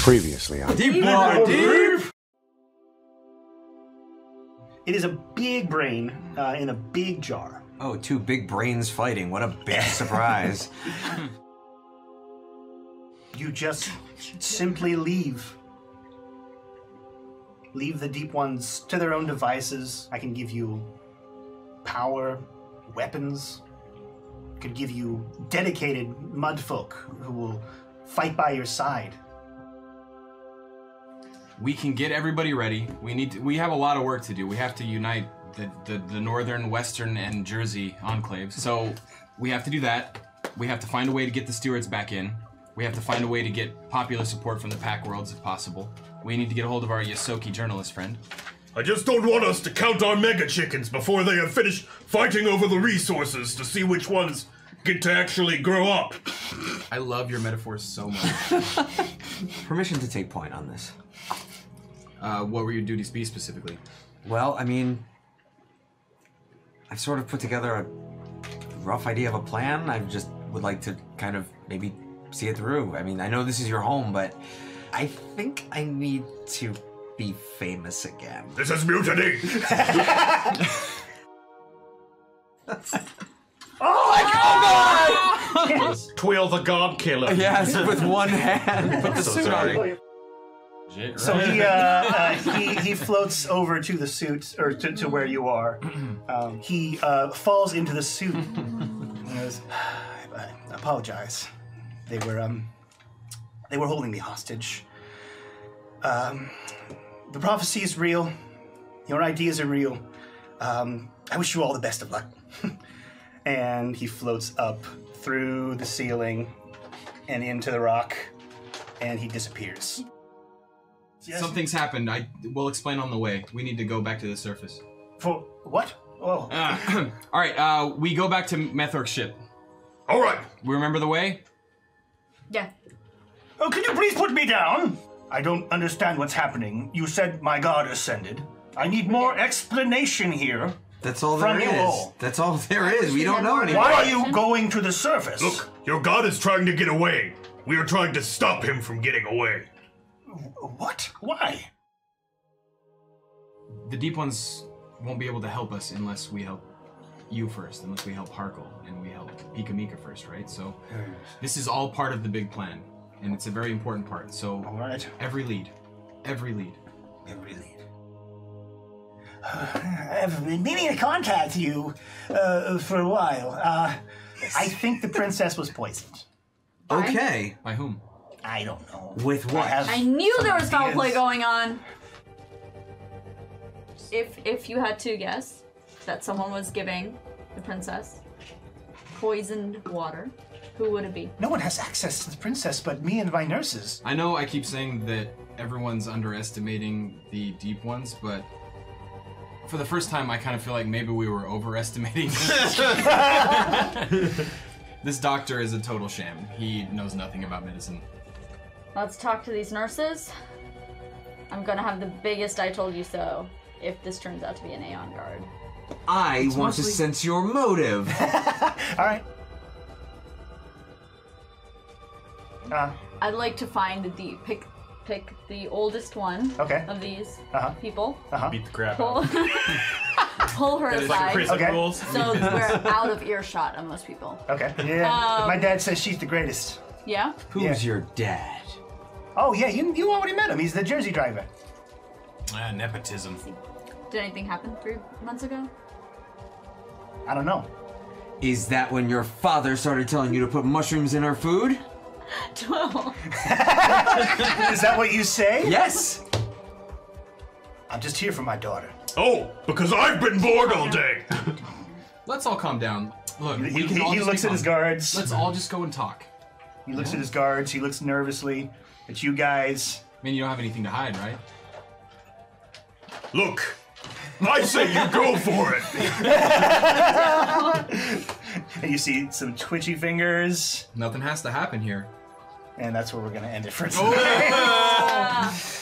Previously on Deep Water Deep. It is a big brain in a big jar. Oh, two big brains fighting. What a bad surprise. You just simply leave the deep ones to their own devices. I can give you power, weapons. Could give you dedicated mudfolk who will fight by your side. We can get everybody ready. We have a lot of work to do. We have to unite the northern, western, and Jersey enclaves. So we have to do that. We have to find a way to get the stewards back in. We have to find a way to get popular support from the pack worlds if possible. We need to get a hold of our Yasoki journalist friend. I just don't want us to count our mega chickens before they have finished fighting over the resources to see which ones get to actually grow up. I love your metaphors so much. Permission to take point on this. What were your duties be specifically? Well, I mean, I've sort of put together a rough idea of a plan. I just would like to kind of maybe see it through. I mean, I know this is your home, but I think I need to be famous again. This is mutiny! Oh my god! Yes. Twill the god killer. Yes, with one hand. Put the suit on. So he floats over to the suit, or to where you are. He falls into the suit. And goes, I apologize. They were holding me hostage. The prophecy is real. Your ideas are real. I wish you all the best of luck. And he floats up through the ceiling and into the rock, and he disappears. Yes. Something's happened. I will explain on the way. We need to go back to the surface. For what? Oh. All right. We go back to Methork's ship. All right. We remember the way? Yeah. Oh, can you please put me down? I don't understand what's happening. You said my god ascended. I need more explanation here. That's all there is. That's all there is. We don't know anymore. Why are you going to the surface? Look, your god is trying to get away. We are trying to stop him from getting away. What? Why? The Deep Ones won't be able to help us unless we help you first, unless we help Harkel, and we help Pika Mika first, right? So this is all part of the big plan, and it's a very important part. So all right. Every lead. I've been meaning to contact you for a while. I think the princess was poisoned. Okay. By whom? I don't know. With what? I knew there was foul play going on. If you had to guess that someone was giving the princess poisoned water, who would it be? No one has access to the princess but me and my nurses. I know I keep saying that everyone's underestimating the Deep Ones, but for the first time I kind of feel like maybe we were overestimating this. This doctor is a total sham. He knows nothing about medicine. Let's talk to these nurses. I'm gonna have the biggest I told you so if this turns out to be an Aeon Guard. I want to sense your motive. All right. I'd like to find the pick the oldest one of these people. Beat the crap out. Pull her aside. Like so we're out of earshot on most people. Okay. Yeah. My dad says she's the greatest. Yeah? Who's your dad? Oh, yeah, you already met him. He's the Jersey driver. Nepotism. Did anything happen 3 months ago? I don't know. Is that when your father started telling you to put mushrooms in our food? 12. Is that what you say? Yes. I'm just here for my daughter. Oh, because I've been bored all day. Let's all calm down. Look, he looks at his guards. Let's all just go and talk. He looks at his guards. He looks nervously at you guys. I mean, you don't have anything to hide, right? Look, I say you go for it. And you see some twitchy fingers. Nothing has to happen here. And that's where we're going to end it for today.